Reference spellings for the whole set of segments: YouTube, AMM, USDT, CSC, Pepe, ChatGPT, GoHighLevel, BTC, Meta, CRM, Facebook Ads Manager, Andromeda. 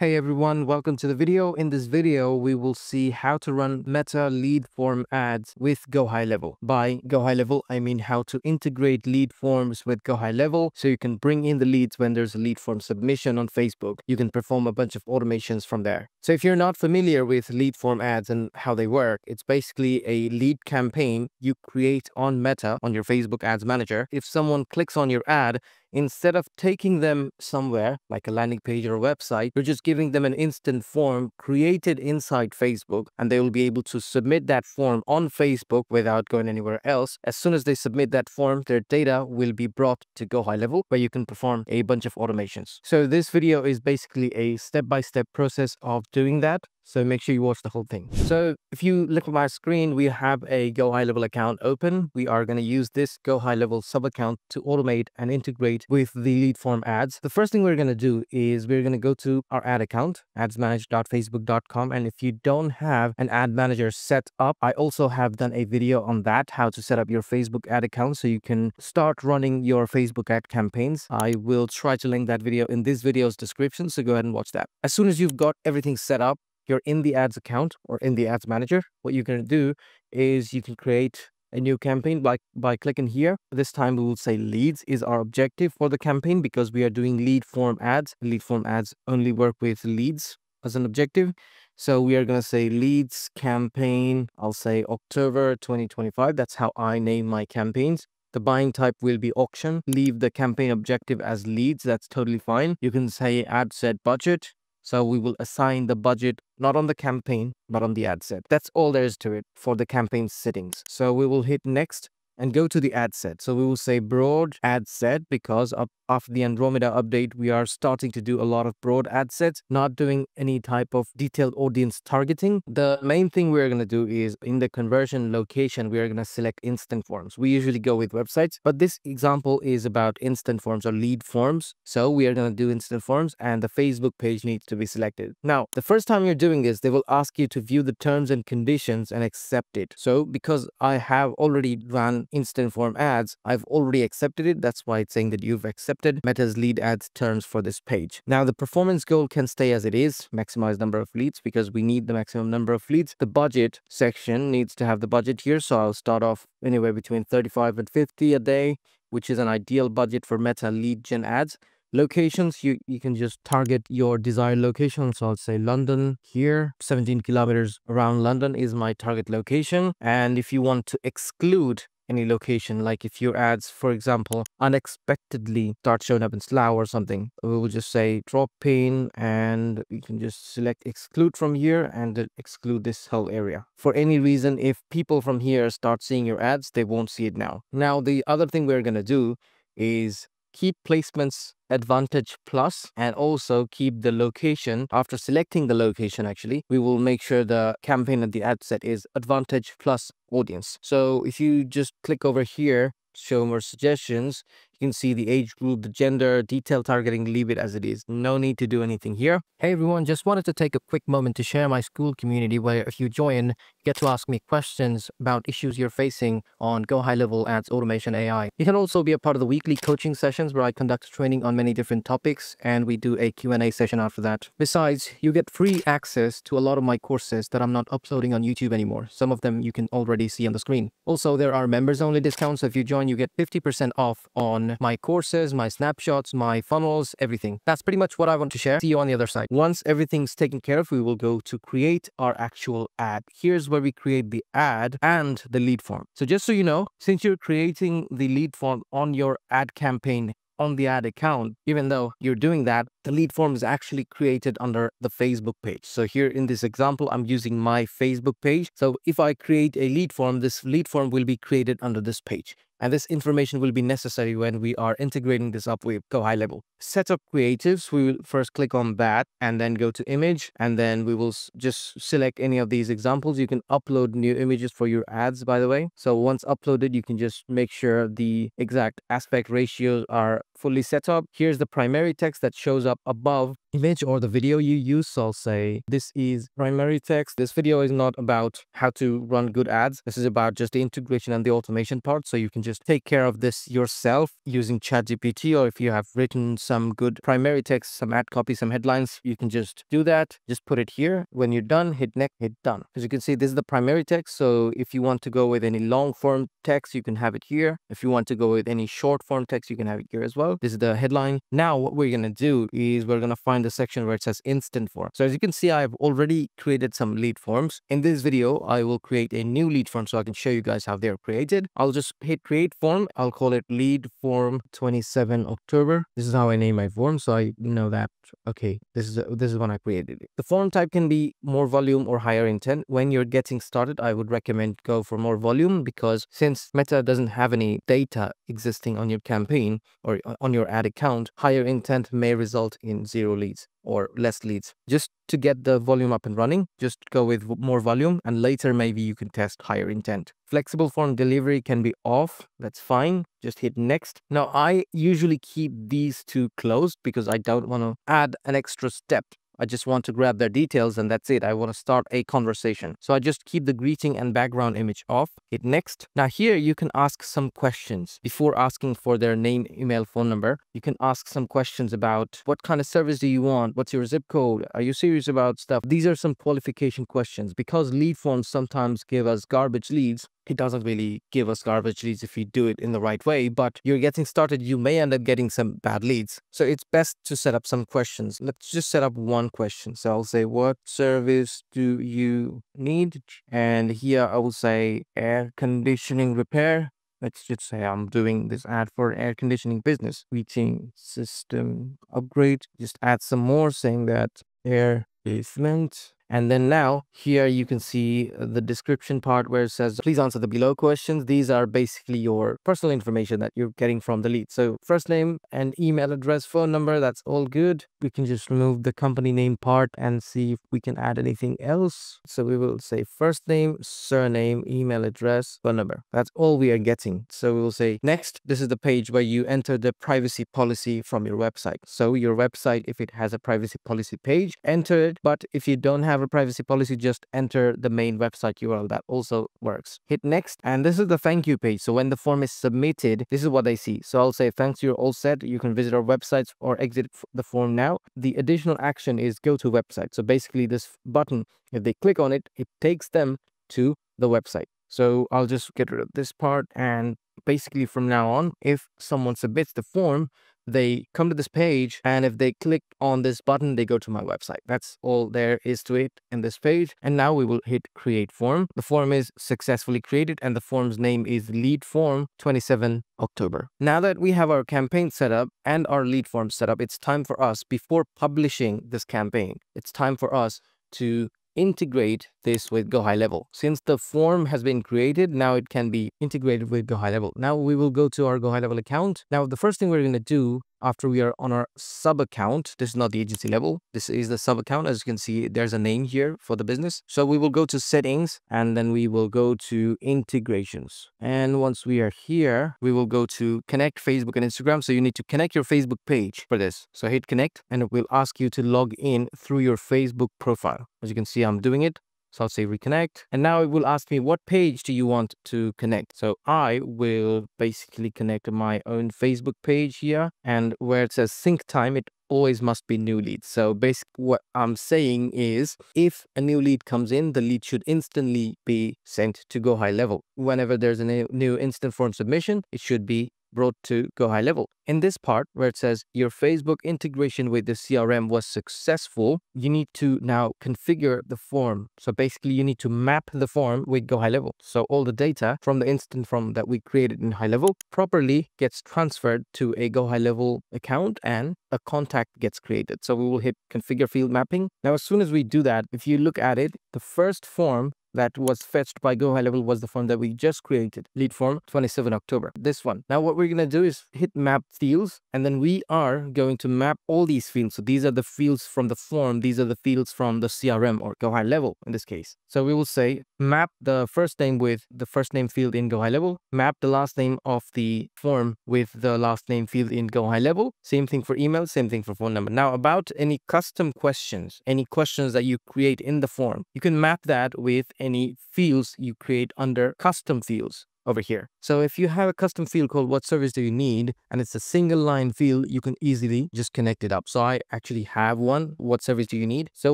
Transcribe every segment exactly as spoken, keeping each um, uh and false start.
Hey everyone, welcome to the video. In this video, we will see how to run Meta lead form ads with GoHighLevel. By GoHighLevel, I mean how to integrate lead forms with GoHighLevel so you can bring in the leads when there's a lead form submission on Facebook. You can perform a bunch of automations from there. So if you're not familiar with lead form ads and how they work, it's basically a lead campaign you create on Meta on your Facebook Ads Manager. If someone clicks on your ad, instead of taking them somewhere like a landing page or a website, you're just giving them an instant form created inside Facebook, and they will be able to submit that form on Facebook without going anywhere else. As soon as they submit that form, their data will be brought to GoHighLevel, where you can perform a bunch of automations. So this video is basically a step-by-step process of doing that. So make sure you watch the whole thing. So if you look at my screen, we have a GoHighLevel account open. We are going to use this GoHighLevel sub-account to automate and integrate with the lead form ads. The first thing we're going to do is we're going to go to our ad account, ads manager dot facebook dot com. And if you don't have an ad manager set up, I also have done a video on that, how to set up your Facebook ad account so you can start running your Facebook ad campaigns. I will try to link that video in this video's description. So go ahead and watch that. As soon as you've got everything set up, you're in the ads account or in the ads manager, what you're going to do is you can create a new campaign by, by clicking here. This time we will say leads is our objective for the campaign because we are doing lead form ads. Lead form ads only work with leads as an objective. So we are going to say leads campaign, I'll say October twenty twenty-five. That's how I name my campaigns. The buying type will be auction. Leave the campaign objective as leads. That's totally fine. You can say ad set budget. So we will assign the budget, not on the campaign, but on the ad set. That's all there is to it for the campaign settings. So we will hit next and go to the ad set. So we will say broad ad set because of, of the Andromeda update, we are starting to do a lot of broad ad sets, not doing any type of detailed audience targeting. The main thing we're going to do is in the conversion location, we are going to select instant forms. We usually go with websites, but this example is about instant forms or lead forms. So we are going to do instant forms and the Facebook page needs to be selected. Now, the first time you're doing this, they will ask you to view the terms and conditions and accept it. So because I have already run instant form ads, I've already accepted it. That's why it's saying that you've accepted Meta's lead ads terms for this page. Now the performance goal can stay as it is, maximize number of leads because we need the maximum number of leads. The budget section needs to have the budget here. So I'll start off anywhere between thirty-five and fifty a day, which is an ideal budget for Meta lead gen ads. Locations, you, you can just target your desired location. So I'll say London here, seventeen kilometers around London is my target location. And if you want to exclude any location, like if your ads, for example, unexpectedly start showing up in Slough or something, we will just say drop pin and you can just select exclude from here and exclude this whole area. For any reason, if people from here start seeing your ads, they won't see it now. Now, the other thing we're going to do is keep placements advantage plus and also keep the location. After selecting the location, actually, we will make sure the campaign and the ad set is advantage plus audience. So if you just click over here, show more suggestions, you can see the age group, the gender, detail targeting, leave it as it is. No need to do anything here. Hey everyone, just wanted to take a quick moment to share my school community where if you join, you get to ask me questions about issues you're facing on GoHighLevel Ads Automation A I. You can also be a part of the weekly coaching sessions where I conduct training on many different topics and we do a Q and A session after that. Besides, you get free access to a lot of my courses that I'm not uploading on YouTube anymore. Some of them you can already see on the screen. Also, there are members only discounts. If you join, you get fifty percent off on my courses, my snapshots, my funnels, everything. That's pretty much what I want to share. See you on the other side. Once everything's taken care of, we will go to create our actual ad. Here's where we create the ad and the lead form. So just so you know, since you're creating the lead form on your ad campaign on the ad account, even though you're doing that, the lead form is actually created under the Facebook page. So here in this example, I'm using my Facebook page. So if I create a lead form, this lead form will be created under this page. And this information will be necessary when we are integrating this up with GoHighLevel. Set up creatives, we will first click on that and then go to image. And then we will just select any of these examples. You can upload new images for your ads, by the way. So once uploaded, you can just make sure the exact aspect ratios are fully set up. Here's the primary text that shows up above image or the video you use. So I'll say this is primary text. This video is not about how to run good ads. This is about just the integration and the automation part. So you can just take care of this yourself using ChatGPT, or if you have written some good primary text, some ad copy, some headlines, you can just do that. Just put it here. When you're done, hit next, hit done. As you can see, this is the primary text. So if you want to go with any long form text, you can have it here. If you want to go with any short form text, you can have it here as well. This is the headline. Now what we're going to do is we're going to find the section where it says instant form. So as you can see, I've already created some lead forms. In this video, I will create a new lead form so I can show you guys how they're created. I'll just hit create form. I'll call it lead form twenty-seven October. This is how I name my form. So I know that, okay, this is, a, this is when I created it. The form type can be more volume or higher intent. When you're getting started, I would recommend go for more volume, because since Meta doesn't have any data existing on your campaign or on your ad account, higher intent may result in zero leads or less leads. Just to get the volume up and running, just go with more volume, and later maybe you can test higher intent. Flexible form delivery can be off. That's fine. Just hit next. Now, I usually keep these two closed because I don't want to add an extra step. I just want to grab their details and that's it. I want to start a conversation. So I just keep the greeting and background image off. Hit next. Now here you can ask some questions. Before asking for their name, email, phone number, you can ask some questions about what kind of service do you want? What's your zip code? Are you serious about stuff? These are some qualification questions, because lead forms sometimes give us garbage leads. It doesn't really give us garbage leads if you do it in the right way, but you're getting started, you may end up getting some bad leads. So it's best to set up some questions. Let's just set up one question. So I'll say, what service do you need? And here I will say air conditioning repair. Let's just say I'm doing this ad for air conditioning business. Heating system upgrade. Just add some more saying that air basement. And then now here you can see the description part where it says, please answer the below questions. These are basically your personal information that you're getting from the lead. So first name and email address, phone number, that's all good. We can just remove the company name part and see if we can add anything else. So we will say first name, surname, email address, phone number. That's all we are getting. So we will say next. This is the page where you enter the privacy policy from your website. So your website, if it has a privacy policy page, enter it. But if you don't have a privacy policy, just enter the main website U R L. That also works. Hit next. And this is the thank you page. So when the form is submitted, this is what I see. So I'll say thanks, you're all set. You can visit our websites or exit the form now. The additional action is go to website. So basically this button, if they click on it, it takes them to the website. So I'll just get rid of this part. And basically from now on, if someone submits the form, they come to this page, and if they click on this button, they go to my website. That's all there is to it in this page. And now we will hit create form. The form is successfully created, and the form's name is lead form twenty-seven October. Now that we have our campaign set up and our lead form set up, it's time for us, before publishing this campaign, it's time for us to integrate this with GoHighLevel. Since the form has been created, now it can be integrated with GoHighLevel. Now we will go to our GoHighLevel account. Now the first thing we're going to do after we are on our sub account, this is not the agency level, this is the sub account. As you can see, there's a name here for the business. So we will go to settings, and then we will go to integrations. And once we are here, we will go to connect Facebook and Instagram. So you need to connect your Facebook page for this. So hit connect, and it will ask you to log in through your Facebook profile. As you can see, I'm doing it. So I'll say reconnect. And now it will ask me, what page do you want to connect? So I will basically connect my own Facebook page here. And where it says sync time, it always must be new leads. So basically what I'm saying is, if a new lead comes in, the lead should instantly be sent to GoHighLevel. Whenever there's a new instant form submission, it should be brought to GoHighLevel. In this part where it says your Facebook integration with the C R M was successful, you need to now configure the form. So basically you need to map the form with GoHighLevel. So all the data from the instant form that we created in HighLevel properly gets transferred to a GoHighLevel account, and a contact gets created. So we will hit configure field mapping. Now, as soon as we do that, if you look at it, the first form that was fetched by GoHighLevel was the form that we just created, Lead Form twenty-seven October, this one. Now what we're going to do is hit map fields, and then we are going to map all these fields. So these are the fields from the form. These are the fields from the C R M or GoHighLevel in this case. So we will say map the first name with the first name field in GoHighLevel, map the last name of the form with the last name field in GoHighLevel. Same thing for email, same thing for phone number. Now about any custom questions, any questions that you create in the form, you can map that with any fields you create under custom fields over here. So if you have a custom field called what service do you need, and it's a single line field, you can easily just connect it up. So I actually have one, what service do you need? So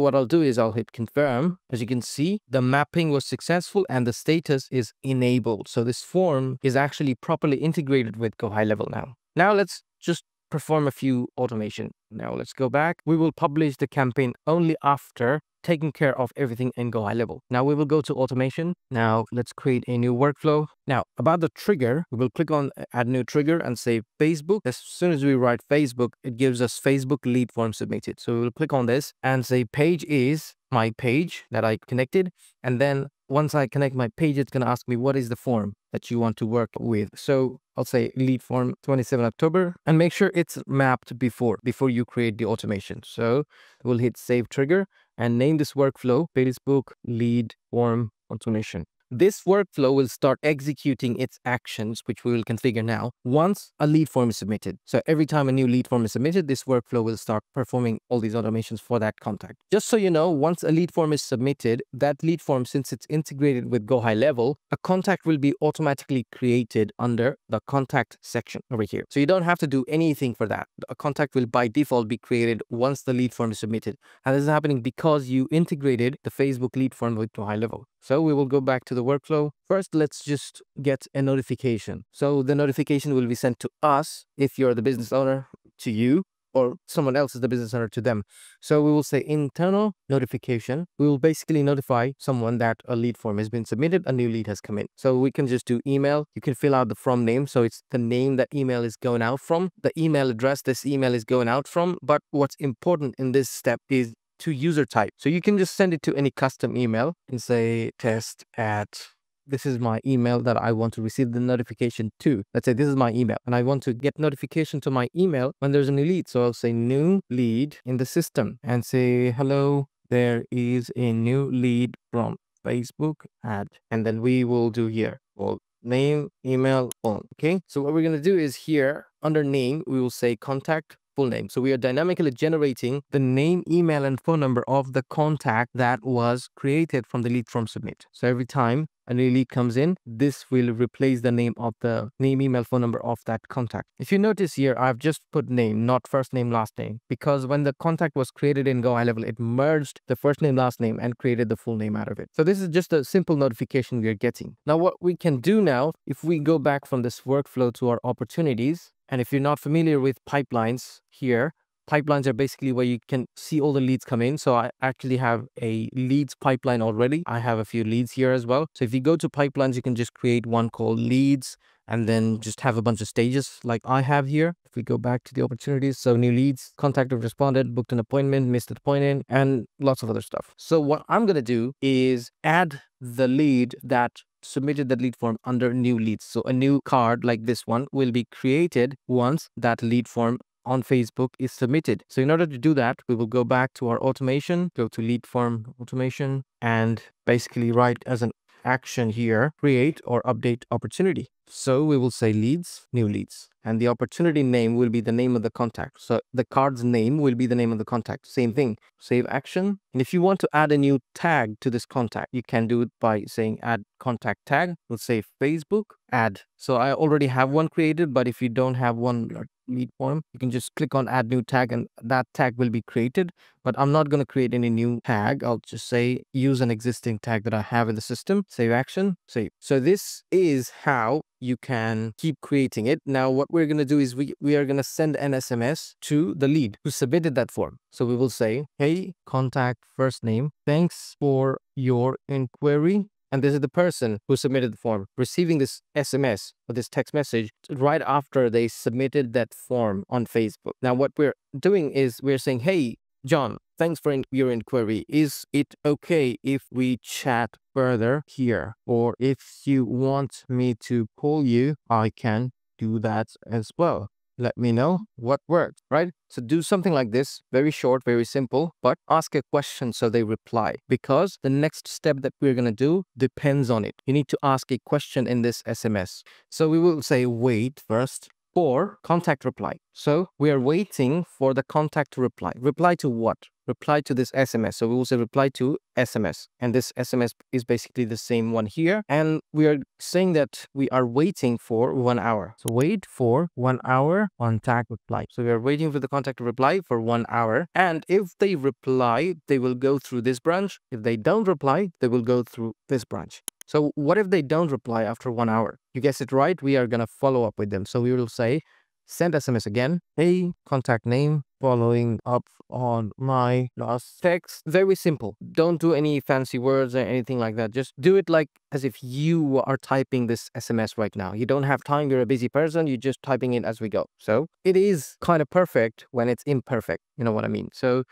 what I'll do is I'll hit confirm. As you can see, the mapping was successful and the status is enabled. So this form is actually properly integrated with GoHighLevel now. Now let's just perform a few automation. Now let's go back. We will publish the campaign only after taking care of everything in GoHighLevel. Now we will go to automation. Now let's create a new workflow. Now about the trigger, we will click on add new trigger and say Facebook. As soon as we write Facebook, it gives us Facebook lead form submitted. So we will click on this and say page is my page that I connected. And then once I connect my page, it's gonna ask me what is the form that you want to work with. So I'll say lead form twenty-seven October, and make sure it's mapped before, before you create the automation. So we'll hit save trigger and name this workflow Facebook lead form automation. This workflow will start executing its actions, which we will configure now, once a lead form is submitted. So every time a new lead form is submitted, this workflow will start performing all these automations for that contact. Just so you know, once a lead form is submitted, that lead form, since it's integrated with GoHighLevel, a contact will be automatically created under the contact section over here. So you don't have to do anything for that. A contact will by default be created once the lead form is submitted. And this is happening because you integrated the Facebook lead form with GoHighLevel. So we will go back to the workflow. First, let's just get a notification. So the notification will be sent to us, if you're the business owner, to you, or someone else is the business owner to them. So we will say internal notification. We will basically notify someone that a lead form has been submitted, a new lead has come in. So we can just do email. You can fill out the from name. So it's the name that email is going out from, the email address this email is going out from. But what's important in this step is to user type. So you can just send it to any custom email and say test at, this is my email that I want to receive the notification to. Let's say this is my email and I want to get notification to my email when there's a new lead. So I'll say new lead in the system and say, hello, there is a new lead from Facebook ad. And then we will do here, well, name, email, phone. Okay. So what we're going to do is here under name, we will say contact, full name. So we are dynamically generating the name, email, and phone number of the contact that was created from the lead form submit. So every time a new lead comes in, this will replace the name of the name, email, phone number of that contact. If you notice here, I've just put name, not first name, last name, because when the contact was created in GoHighLevel, it merged the first name, last name, and created the full name out of it. So this is just a simple notification we're getting. Now, what we can do now, if we go back from this workflow to our opportunities, and if you're not familiar with pipelines here, pipelines are basically where you can see all the leads come in. So I actually have a leads pipeline already. I have a few leads here as well. So if you go to pipelines, you can just create one called leads and then just have a bunch of stages like I have here. If we go back to the opportunities, so new leads, contacted, responded, booked an appointment, missed an appointment, and lots of other stuff. So what I'm going to do is add the lead that submitted that lead form under new leads. So a new card like this one will be created once that lead form on Facebook is submitted. So in order to do that, we will go back to our automation, go to lead form automation, and basically write as an action here, create or update opportunity. So we will say leads, new leads, and the opportunity name will be the name of the contact. So the card's name will be the name of the contact. Same thing, save action. And if you want to add a new tag to this contact, you can do it by saying add contact tag. We'll say Facebook ad. So I already have one created, but if you don't have one lead form, you can just click on add new tag and that tag will be created. But I'm not going to create any new tag. I'll just say use an existing tag that I have in the system. Save action, save. So this is how you can keep creating it. Now, what we're going to do is we, we are going to send an S M S to the lead who submitted that form. So we will say, hey, contact first name, thanks for your inquiry. And this is the person who submitted the form receiving this S M S or this text message right after they submitted that form on Facebook. Now, what we're doing is we're saying, hey, John, thanks for in your inquiry. Is it okay if we chat further here? Or if you want me to call you, I can do that as well. Let me know what worked, right? So do something like this, very short, very simple, but ask a question so they reply, because the next step that we're going to do depends on it. You need to ask a question in this S M S. So we will say wait first for contact reply. So we are waiting for the contact to reply. Reply to what? Reply to this S M S. So we will say reply to S M S. And this S M S is basically the same one here. And we are saying that we are waiting for one hour. So wait for one hour contact reply. So we are waiting for the contact to reply for one hour. And if they reply, they will go through this branch. If they don't reply, they will go through this branch. So what if they don't reply after one hour? You guessed it right. We are going to follow up with them. So we will say, send S M S again. Hey, contact name, following up on my last text. Very simple. Don't do any fancy words or anything like that. Just do it like as if you are typing this S M S right now. You don't have time. You're a busy person. You're just typing it as we go. So it is kind of perfect when it's imperfect. You know what I mean? So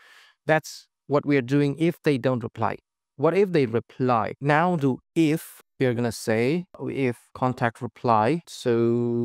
that's what we are doing if they don't reply. What if they reply? Now do if. We are going to say if contact reply. So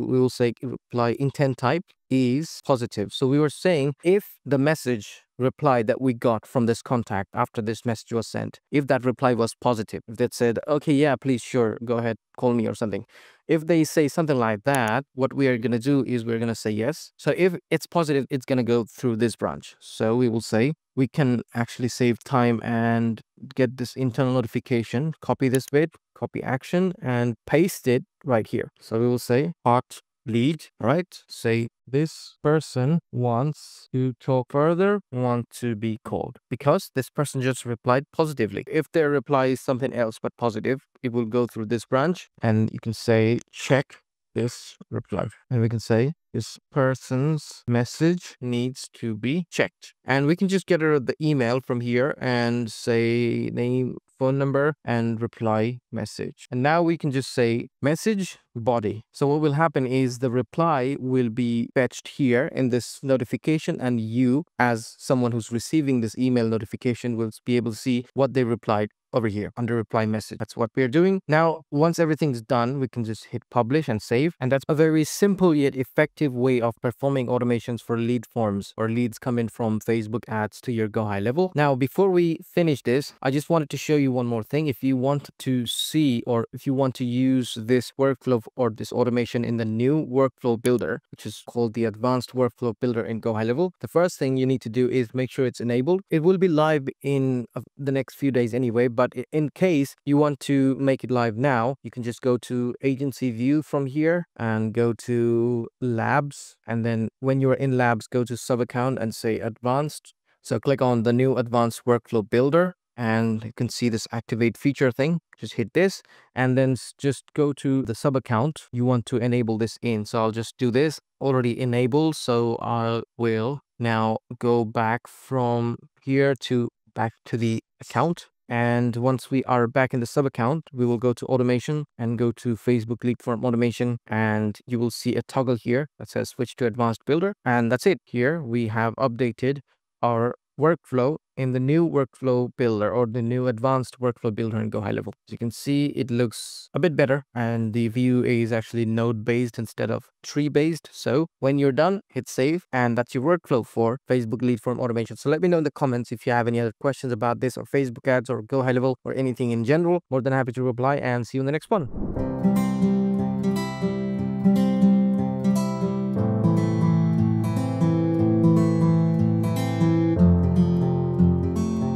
we will say reply intent type is positive. So we were saying if the message reply that we got from this contact after this message was sent, if that reply was positive, if that said, okay, yeah, please, sure, go ahead, call me or something. If they say something like that, what we are going to do is we're going to say yes. So if it's positive, it's going to go through this branch. So we will say we can actually save time and get this internal notification, copy this bit, copy action and paste it right here. So we will say hot lead, right? Say this person wants to talk further, want to be called, because this person just replied positively. If their reply is something else but positive, it will go through this branch and you can say check this reply. And we can say this person's message needs to be checked. And we can just get rid of the email from here and say name, phone number and reply message. And now we can just say message body. So what will happen is the reply will be fetched here in this notification, and you as someone who's receiving this email notification will be able to see what they replied over here under reply message. That's what we're doing. Now, once everything's done, we can just hit publish and save. And that's a very simple yet effective way of performing automations for lead forms or leads coming from Facebook ads to your GoHighLevel. Now, before we finish this, I just wanted to show you one more thing. If you want to see, or if you want to use this workflow or this automation in the new workflow builder, which is called the advanced workflow builder in GoHighLevel, the first thing you need to do is make sure it's enabled. It will be live in the next few days anyway, but in case you want to make it live now, you can just go to agency view from here and go to labs. And then when you're in labs, go to sub account and say advanced. So click on the new advanced workflow builder and you can see this activate feature thing. Just hit this and then just go to the sub account you want to enable this in. So I'll just do this already enabled. So I will now go back from here to back to the account. And once we are back in the sub account, we will go to automation and go to Facebook lead form automation. And you will see a toggle here that says switch to advanced builder. And that's it. Here we have updated our workflow in the new workflow builder or the new advanced workflow builder in GoHighLevel. As you can see, it looks a bit better and the view is actually node based instead of tree based. So when you're done, hit save and that's your workflow for Facebook lead form automation. So let me know in the comments if you have any other questions about this or Facebook ads or GoHighLevel or anything in general. More than happy to reply and see you in the next one.